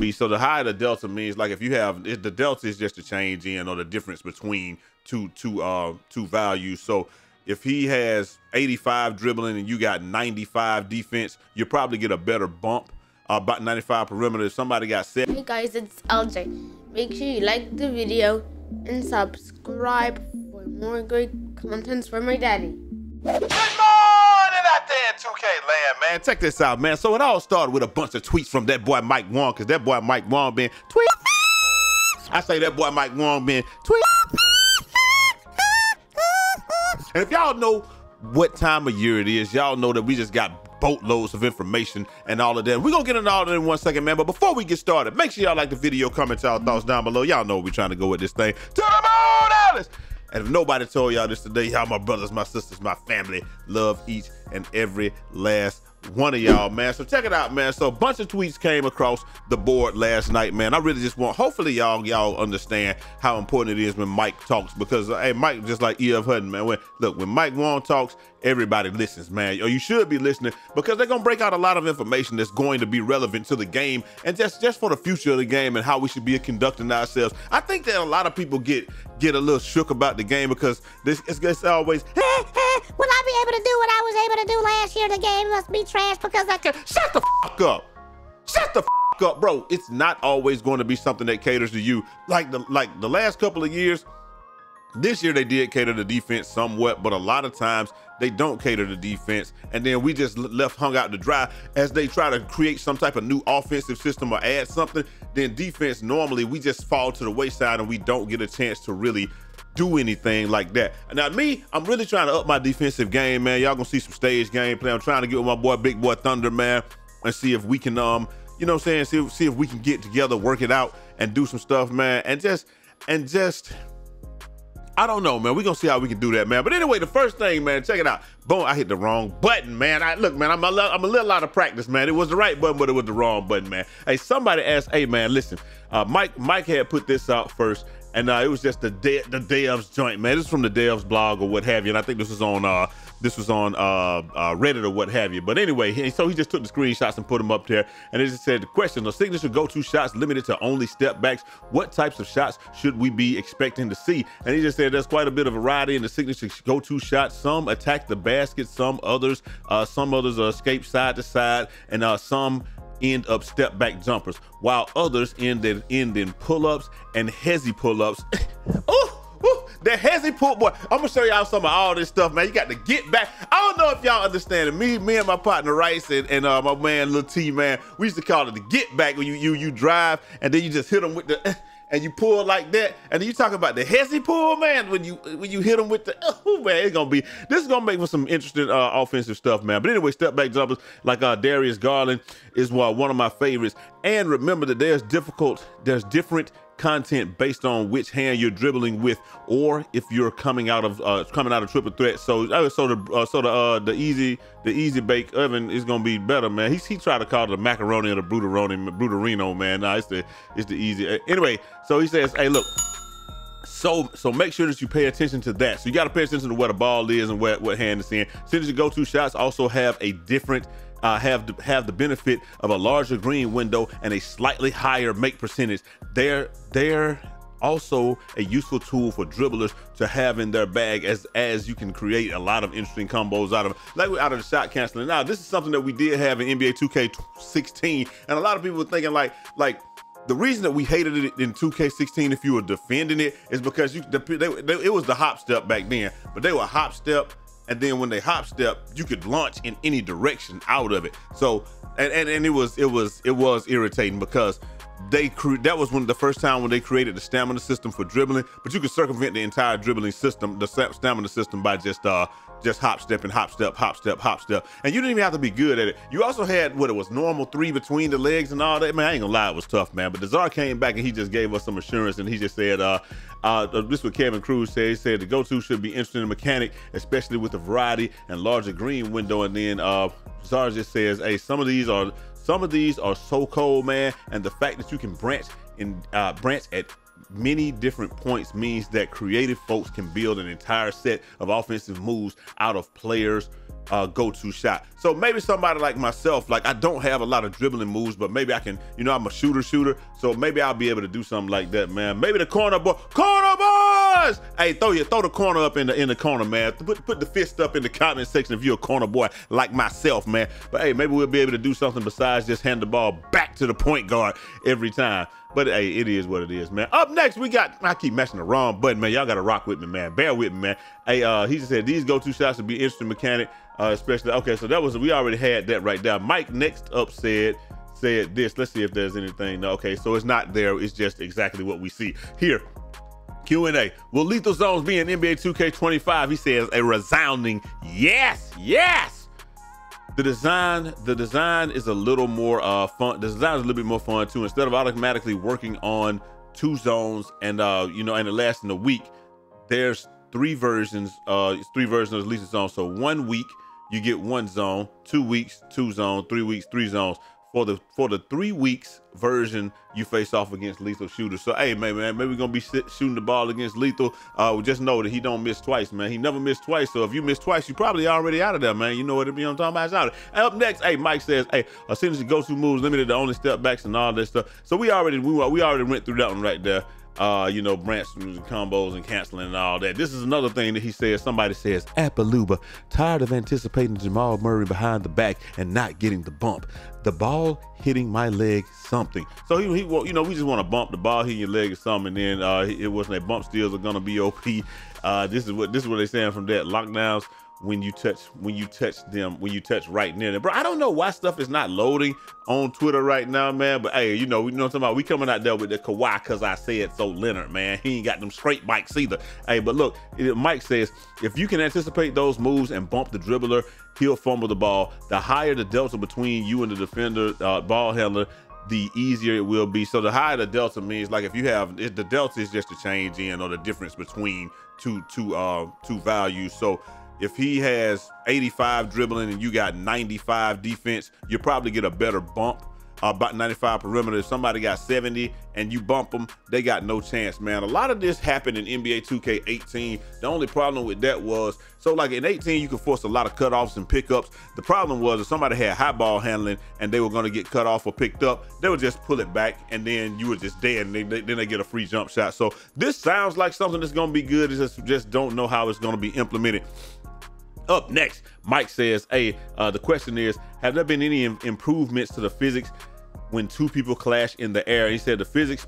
we, so the higher the delta means, like if you have, if the delta is just a change in or the difference between two values. So if he has 85 dribbling and you got 95 defense, you probably get a better bump, about 95 perimeter. If somebody got set. Hey guys, it's LJ. Make sure you like the video and subscribe for more great contents from my daddy. Okay, man, check this out, man. So it all started with a bunch of tweets from that boy Mike Wang, because that boy Mike Wang been tweet. I say that boy Mike Wang been tweet. And if y'all know what time of year it is, y'all know that we just got boatloads of information and all of that. We're going to get into all of that in 1 second, man. But before we get started, make sure y'all like the video, comment y'all thoughts down below. Y'all know we're trying to go with this thing. To the moon, Alice! And if nobody told y'all this today, y'all my brothers, my sisters, my family, love each and every last one of y'all, man. So check it out, man. So a bunch of tweets came across the board last night, man. I really just want, hopefully y'all understand how important it is when Mike talks, because hey, Mike just like E.F. Hutton, man. When Mike Wang talks, everybody listens, man. Or you should be listening, because they're gonna break out a lot of information that's going to be relevant to the game and just for the future of the game and how we should be conducting ourselves. I think that a lot of people get a little shook about the game because it's always, will I be able to do what I was able to do last year? The game must be trash because I could. Shut the fuck up. Shut the fuck up, bro. It's not always going to be something that caters to you. Like the last couple of years. This year they did cater to defense somewhat, but a lot of times they don't cater to defense, and then we just hung out to dry as they try to create some type of new offensive system or add something. Then defense, normally we just fall to the wayside and we don't get a chance to really do anything like that. Now me, I'm really trying to up my defensive game, man. Y'all gonna see some stage game play. I'm trying to get with my boy Big Boy Thunder, man, and see if we can, you know what I'm saying, see if we can get together, work it out, and do some stuff, man, and just. I don't know, man. We're going to see how we can do that, man. But anyway, the first thing, man, check it out. Boom, I hit the wrong button, man. Look, man, I'm a little out of practice, man. It was the right button, but it was the wrong button, man. Hey, somebody asked, hey, man, listen, Mike had put this out first, and it was just the Dev's joint, man. This is from the Dev's blog or what have you, and I think this was on Reddit or what have you. But anyway, so he just took the screenshots and put them up there, and it just said, the question, the signature go-to shots limited to only step backs. What types of shots should we be expecting to see? And he just said, there's quite a bit of variety in the signature go-to shots. Some attack the basket, some others escape side to side, and some end up step back jumpers, while others end in pull-ups and hezzy pull-ups. Ooh, that hezzy pull, boy. I'm gonna show y'all some of all this stuff, man. You got to get back. I don't know if y'all understand it. Me and my partner Rice and my man Lil T, man, we used to call it the get back, when you drive and then you just hit them with the and you pull like that, and then you talk about the hezzy pull, man. When you hit them with the, oh man, this is gonna make for some interesting offensive stuff, man. But anyway, step back jumpers like Darius Garland is one of my favorites. And remember that there's different content based on which hand you're dribbling with, or if you're coming out of triple threat. So the easy bake oven is gonna be better, man. He tried to call it the macaroni or the brutarino, man. Nah, it's the easy. Anyway, so he says, hey, look. So make sure that you pay attention to that. So you got to pay attention to where the ball is and what hand it's in. Since your go-to shots also have a different. Have the benefit of a larger green window and a slightly higher make percentage. They're also a useful tool for dribblers to have in their bag, as you can create a lot of interesting combos out of the shot canceling. Now, this is something that we did have in NBA 2K16, and a lot of people were thinking like. The reason that we hated it in 2K16, if you were defending it, is because it was the hop step back then, but they were hop step. And then when they hop step, you could launch in any direction out of it. So, and it was irritating because that was one of the first time when they created the stamina system for dribbling. But you could circumvent the entire dribbling system, the stamina system, by just hop step and hop step, hop step, hop step. And you didn't even have to be good at it. You also had what it was, normal 3 between the legs and all that. Man, I ain't gonna lie, it was tough, man. But Dazar came back and he just gave us some assurance, and he just said, this is what Kevin Cruz said. He said the go-to should be interesting in mechanic, especially with the variety and larger green window. And then Czar just says, hey, some of these are so cold, man, and the fact that you can branch at many different points means that creative folks can build an entire set of offensive moves out of players' go-to shot. So maybe somebody like myself, like I don't have a lot of dribbling moves, but maybe I can, you know, I'm a shooter, so maybe I'll be able to do something like that, man. Maybe the corner boys. Hey, throw the corner up in the corner, man. Put the fist up in the comment section if you're a corner boy like myself, man. But hey, maybe we'll be able to do something besides just hand the ball back to the point guard every time. But hey, it is what it is, man. Up next, we got, I keep mashing the wrong button, man. Y'all gotta rock with me, man. Bear with me, man. Hey, he just said these go-to shots would be an interesting mechanic. Especially, okay, so that was, we already had that right there. Mike next up said this. Let's see if there's anything. No, okay, so it's not there. It's just exactly what we see here. Q&A, will lethal zones be in NBA 2K25? He says a resounding yes, yes. The design is a little more fun. The design is a little bit more fun too. Instead of automatically working on 2 zones and you know, and it lasts in a week, there's 3 versions. Three versions of the lethal zone. So 1 week you get 1 zone, 2 weeks 2 zones, 3 weeks 3 zones. For the 3 weeks version, you face off against lethal shooters. So hey, man, maybe we're gonna be shooting the ball against lethal. Just know that he don't miss twice, man. He never missed twice. So if you miss twice, you probably already out of there, man. You know what it be? I'm talking about it's out of there. And up next, hey, Mike says, hey, as soon as the go-to moves limited to only step backs and all that stuff. So we already went through that one right there. You know, branch and combos and canceling and all that. This is another thing that he says. Somebody says, Appaluba, tired of anticipating Jamal Murray behind the back and not getting the bump. The ball hitting my leg something. So he you know, we just want to bump the ball hitting your leg or something. And then it wasn't a bump steals are gonna be OP. This is what they're saying from that. Lockdowns when you touch right near them. Bro, I don't know why stuff is not loading on Twitter right now, man, but hey, you know what I'm talking about? We coming out there with the Kawhi, cause I said so Leonard, man. He ain't got them straight bikes either. Hey, but look, Mike says, if you can anticipate those moves and bump the dribbler, he'll fumble the ball. The higher the delta between you and the defender, ball handler, the easier it will be. So the higher the delta means, like if you have, the delta is just the change in or the difference between two values. So if he has 85 dribbling and you got 95 defense, you'll probably get a better bump, about 95 perimeter. If somebody got 70 and you bump them, they got no chance, man. A lot of this happened in NBA 2K18. The only problem with that was, so like in 18, you could force a lot of cutoffs and pickups. The problem was if somebody had high ball handling and they were gonna get cut off or picked up, they would just pull it back and then you were just dead and then they get a free jump shot. So this sounds like something that's gonna be good. It's just don't know how it's gonna be implemented. Up next, Mike says, hey, the question is, have there been any improvements to the physics when 2 people clash in the air? He said the physics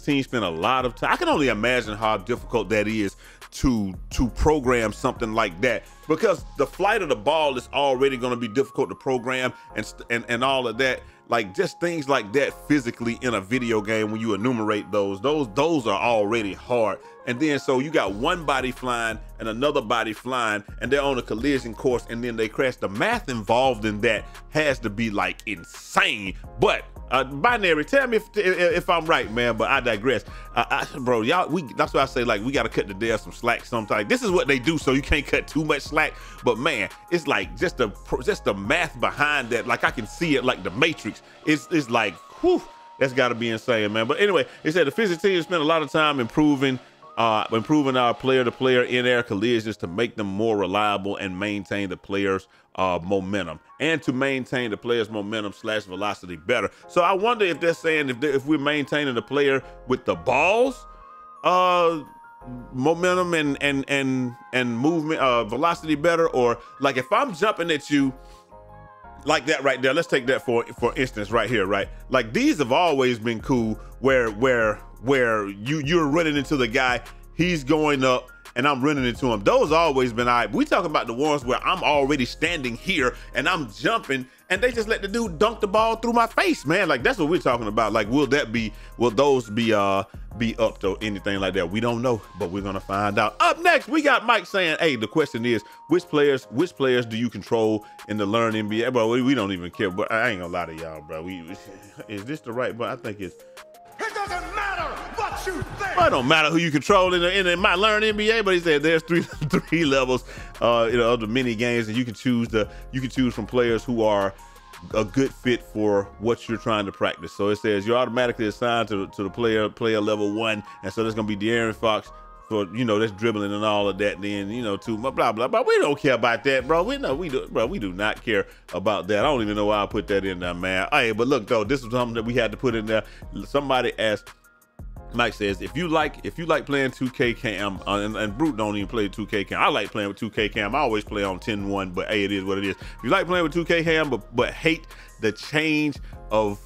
team spent a lot of time. I can only imagine how difficult that is to program something like that, because the flight of the ball is already going to be difficult to program and all of that. Like just things like that physically in a video game, when you enumerate those are already hard. And then so you got one body flying and another body flying and they're on a collision course and then they crash. The math involved in that has to be like insane. But binary, tell me if I'm right, man, but I digress. Bro, y'all, that's why I say, like, we gotta cut the devs some slack sometimes. This is what they do, so you can't cut too much slack. But man, it's like just the math behind that. Like I can see it like the Matrix. It's like, whew, that's gotta be insane, man. But anyway, it said the physics team spent a lot of time improving our player-to-player in-air collisions to make them more reliable and maintain the player's momentum, and to maintain the player's momentum / velocity better. So I wonder if they're saying if we're maintaining the player with the ball's momentum and movement velocity better, or like if I'm jumping at you like that right there. Let's take that for instance right here, right? Like these have always been cool where you're running into the guy, he's going up, and I'm running into him. Those always been all right. We talking about the ones where I'm already standing here and I'm jumping and they just let the dude dunk the ball through my face, man. Like that's what we're talking about. Like will those be up to anything like that? We don't know, but we're gonna find out. Up next, we got Mike saying, hey, the question is, which players do you control in the Learn NBA? Bro, we don't even care, but I ain't gonna lie to y'all, bro. Is this the right, but I think it's, it doesn't matter what you think. Well, it don't matter who you control in my Learn NBA, but he said there's three levels, you know, of the mini games, and you can choose from players who are a good fit for what you're trying to practice. So it says you're automatically assigned to the player level 1, and so there's gonna be De'Aaron Fox for, you know, that's dribbling and all of that. Then, you know, to blah blah blah. We don't care about that, bro. We know we do, bro. We do not care about that. I don't even know why I put that in there, man. Hey, but look though, this is something that we had to put in there. Somebody asked. Mike says, if you like playing 2K cam, and Brute don't even play 2K cam. I like playing with 2K cam. I always play on 10-1, but hey, it is what it is. If you like playing with 2K cam, but hate the change of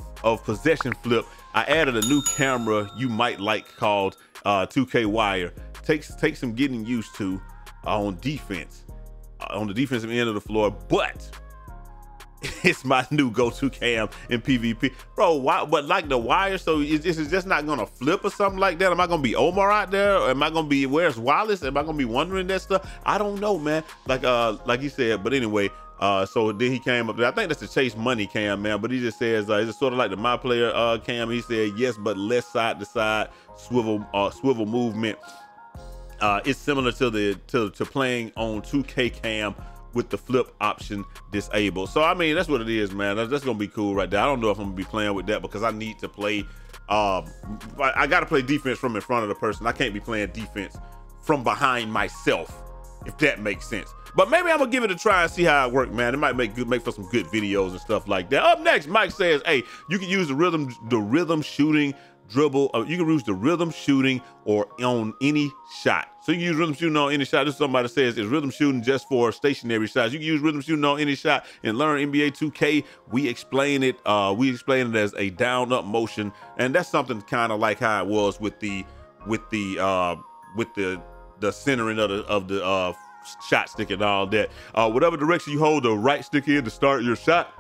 possession flip, I added a new camera you might like called 2K wire. Take some getting used to on defense, on the defensive end of the floor, but it's my new go-to cam in PvP, bro. Why? But like the wire, so is just not gonna flip or something like that? Am I gonna be Omar out there? Or am I gonna be, where's Wallace? Am I gonna be wondering that stuff? I don't know, man. Like he said. But anyway, so then he came up there. I think that's the Chase Money cam, man. But he just says it's sort of like the My Player cam. He said yes, but less side to side swivel movement. It's similar to playing on 2K cam with the flip option disabled. So I mean, that's what it is, man. That's gonna be cool right there. I don't know if I'm gonna be playing with that because I need to play. I gotta play defense from in front of the person. I can't be playing defense from behind myself, if that makes sense. But maybe I'm gonna give it a try and see how it works, man. It might make for some good videos and stuff like that. Up next, Mike says, hey, you can use the rhythm shooting dribble. You can use the rhythm shooting or on any shot. So you can use rhythm shooting on any shot. This is somebody says, is rhythm shooting just for stationary shots? You can use rhythm shooting on any shot and learn NBA 2K. We explain it. We explain it as a down up motion, and that's something kind of like how it was with the centering of the shot stick and all that. Whatever direction you hold the right stick in to start your shot,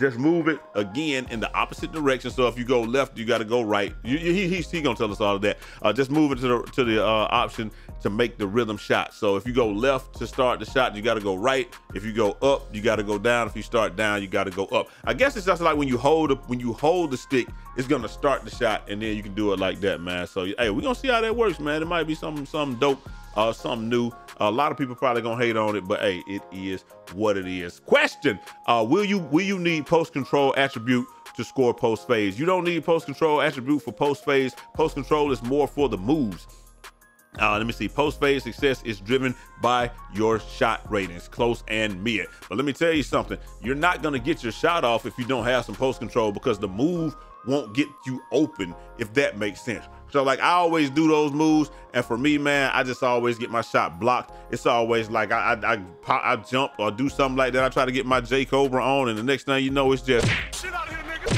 just move it again in the opposite direction. So if you go left, you got to go right. He's gonna tell us all of that. Just move it to the option to make the rhythm shot. So if you go left to start the shot, you got to go right. If you go up, you got to go down. If you start down, you got to go up. I guess it's just like when you hold the stick, it's gonna start the shot, and then you can do it like that, man. So hey, we're gonna see how that works, man. It might be something dope, something new. A lot of people probably gonna hate on it, but hey, it is what it is. Question: will you need post control attribute to score post phase? You don't need post control attribute for post phase. Post control is more for the moves. Let me see. Post phase success is driven by your shot ratings, close and mid. But let me tell you something: you're not gonna get your shot off if you don't have some post control, because the move won't get you open, if that makes sense. So like, I always do those moves, and for me, man, I just always get my shot blocked. It's always like I jump or do something like that. I try to get my J. Cobra on, and the next thing you know, it's just shit out here, nigga.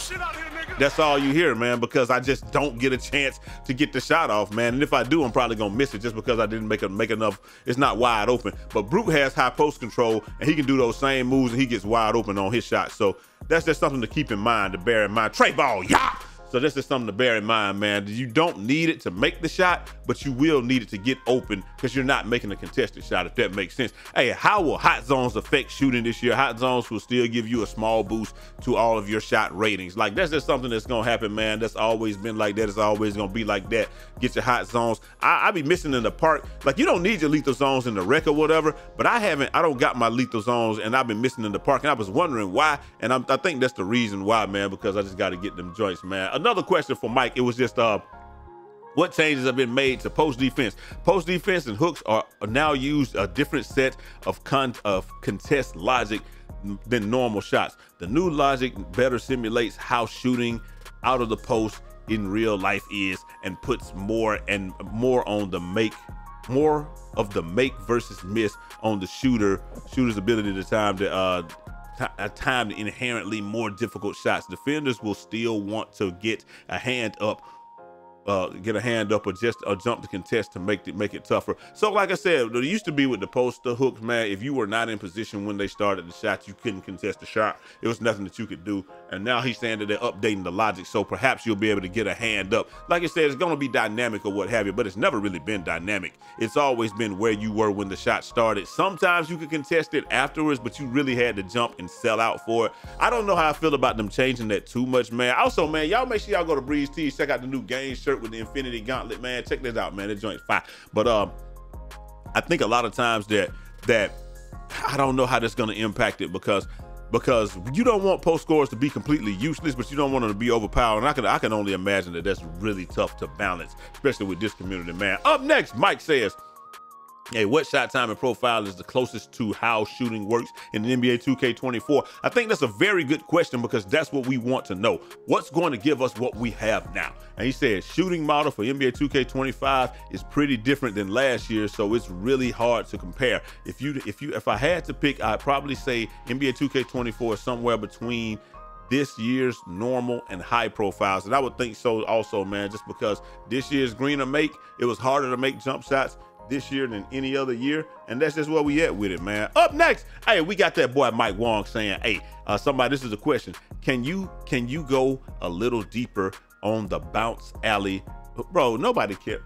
Shit out here, nigga. That's all you hear, man, because I just don't get a chance to get the shot off, man. And if I do, I'm probably gonna miss it just because I didn't make enough. It's not wide open. But Brute has high post control, and he can do those same moves, and he gets wide open on his shot. So that's just something to keep in mind, to bear in mind. Trey ball, yeah. So this is something to bear in mind, man. You don't need it to make the shot, but you will need it to get open because you're not making a contested shot, if that makes sense. Hey, how will hot zones affect shooting this year? Hot zones will still give you a small boost to all of your shot ratings. Like, that's just something that's gonna happen, man. That's always been like that. It's always gonna be like that. Get your hot zones. I be missing in the park. Like, you don't need your lethal zones in the rec or whatever, but I don't got my lethal zones, and I've been missing in the park, and I was wondering why, and I think that's the reason why, man, because I just gotta get them joints, man. Another question for Mike, it was just what changes have been made to post defense? Post defense and hooks are now used a different set of contest logic than normal shots. The new logic better simulates how shooting out of the post in real life is, and puts more on the make, more of the make versus miss on the shooter's ability to time to timed inherently more difficult shots. Defenders will still want to get a hand up or just a jump to contest to make it tougher. So like I said, it used to be with the post, the hooks, man, if you were not in position when they started the shot, you couldn't contest the shot. It was nothing that you could do. And now he's saying that they're updating the logic, so perhaps you'll be able to get a hand up. Like I said, it's going to be dynamic or what have you, but it's never really been dynamic. It's always been where you were when the shot started. Sometimes you could contest it afterwards, but you really had to jump and sell out for it. I don't know how I feel about them changing that too much, man. Also, man, y'all make sure y'all go to Breeze Tees, check out the new game shirt with the Infinity Gauntlet, man. Check this out, man. That joint's fire. But I think a lot of times that I don't know how that's going to impact it, because because you don't want post scorers to be completely useless, but you don't want them to be overpowered. And I can only imagine that that's really tough to balance, especially with this community, man. Up next, Mike says, hey, what shot time and profile is the closest to how shooting works in the NBA 2K24? I think that's a very good question because that's what we want to know. What's going to give us what we have now? And he said shooting model for NBA 2K25 is pretty different than last year, so it's really hard to compare. If I had to pick, I'd probably say NBA 2K24 is somewhere between this year's normal and high profiles. And I would think so also, man, just because this year's greener make, it was harder to make jump shots this year than any other year, and that's just where we at with it, man. Up next, hey, we got that boy Mike Wang saying, hey, somebody, this is a question, can you go a little deeper on the bounce alley? Bro, nobody cares.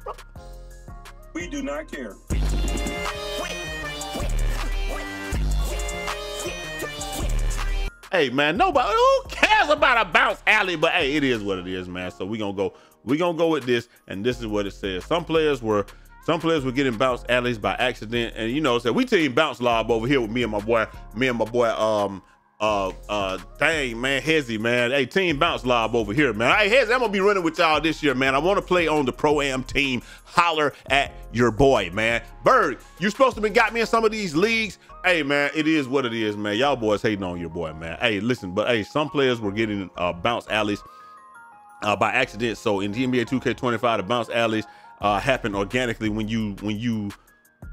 We do not care. Hey, man, nobody, who cares about a bounce alley? But hey, it is what it is, man. So we gonna go with this, and this is what it says. Some players were getting bounce alleys by accident, and you know, so we team bounce lob over here with me and my boy, dang, man, Hezzy, man. Hey, team bounce lob over here, man. Hey, Hezzy, I'm gonna be running with y'all this year, man. I want to play on the Pro-Am team. Holler at your boy, man. Bird, you supposed to be got me in some of these leagues. Hey, man, it is what it is, man. Y'all boys hating on your boy, man. Hey, listen, but hey, some players were getting bounce alleys by accident. So in the NBA 2K25, the bounce alleys happen organically when you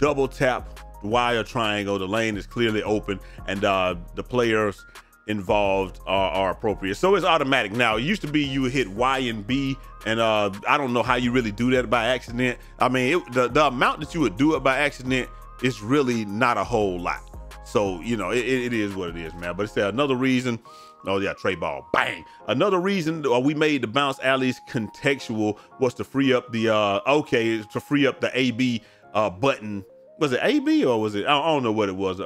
double tap wire triangle. The lane is clearly open, and the players involved are appropriate. So it's automatic now. It used to be you would hit Y and B, and I don't know how you really do that by accident. I mean, the amount that you would do it by accident is really not a whole lot. So you know, it is what it is, man. But it's another reason. Oh yeah, Trey Ball, bang. Another reason we made the bounce alleys contextual was to free up the AB button. Was it AB or was it? I don't know what it was.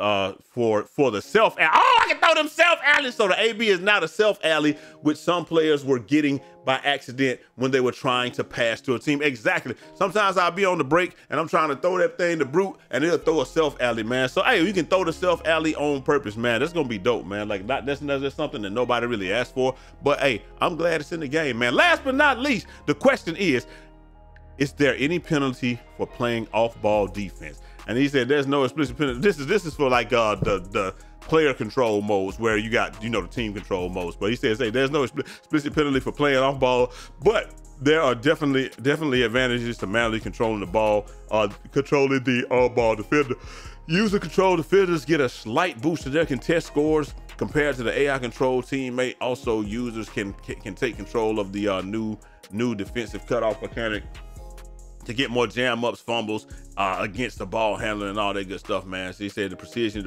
For the self alley. Oh, I can throw them self alleys. So the AB is not a self alley, which some players were getting by accident when they were trying to pass to a team. Exactly. Sometimes I'll be on the break and I'm trying to throw that thing to Brute, and it'll throw a self alley, man. So hey, you can throw the self alley on purpose, man. That's gonna be dope, man. Like that's something that nobody really asked for, but hey, I'm glad it's in the game, man. Last but not least, the question is there any penalty for playing off-ball defense? And he said there's no explicit penalty. This is for like the player control modes where you got, you know, the team control modes. But he says, hey, there's no explicit penalty for playing off ball, but there are definitely advantages to manually controlling the ball, controlling the on-ball defender. User control defenders get a slight boost to their contest scores compared to the AI control teammate. Also, users can take control of the new defensive cutoff mechanic to get more jam ups, fumbles against the ball handler, and all that good stuff, man. So he said the precision,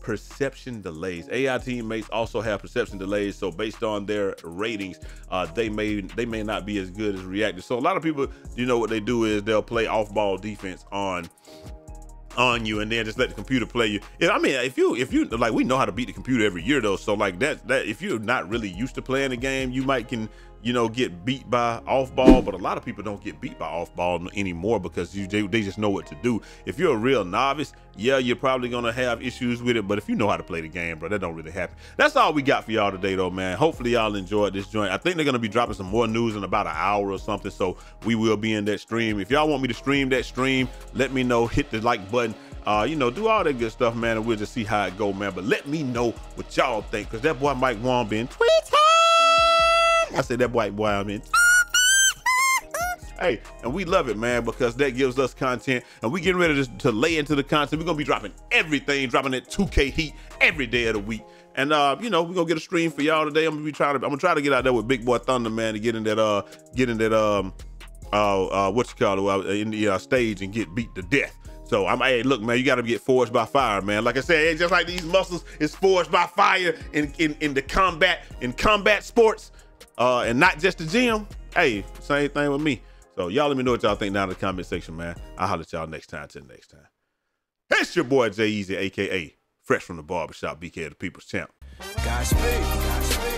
perception delays. AI teammates also have perception delays, so based on their ratings, they may not be as good as reactive. So a lot of people, you know, what they do is they'll play off ball defense on you, and then just let the computer play you. I mean, if you like, we know how to beat the computer every year though. So like that if you're not really used to playing the game, you might can, you know, get beat by off ball, but a lot of people don't get beat by off ball anymore because they just know what to do. If you're a real novice, yeah, you're probably gonna have issues with it, but if you know how to play the game, bro, that don't really happen. That's all we got for y'all today though, man. Hopefully y'all enjoyed this joint. I think they're gonna be dropping some more news in about an hour or something, so we will be in that stream. If y'all want me to stream that stream, let me know, hit the like button, you know, do all that good stuff, man, and we'll just see how it go, man. But let me know what y'all think, because that boy Mike Wang been tweeting. I said that white boy, I mean. Hey, and we love it, man, because that gives us content, and we getting ready to lay into the content. We're gonna be dropping everything, dropping that 2K heat every day of the week. And you know, we're gonna get a stream for y'all today. I'm gonna try to get out there with Big Boy Thunder, man, to get in that stage and get beat to death. So hey, look, man, you gotta get forged by fire, man. Like I said, hey, just like these muscles is forged by fire in the combat, in combat sports. And not just the gym. Hey, same thing with me. So y'all let me know what y'all think down in the comment section, man. I'll holler at y'all next time. Till next time. It's your boy Jai Eazy, a.k.a. Fresh from the Barbershop, BK of the People's Champ. Godspeed. Godspeed.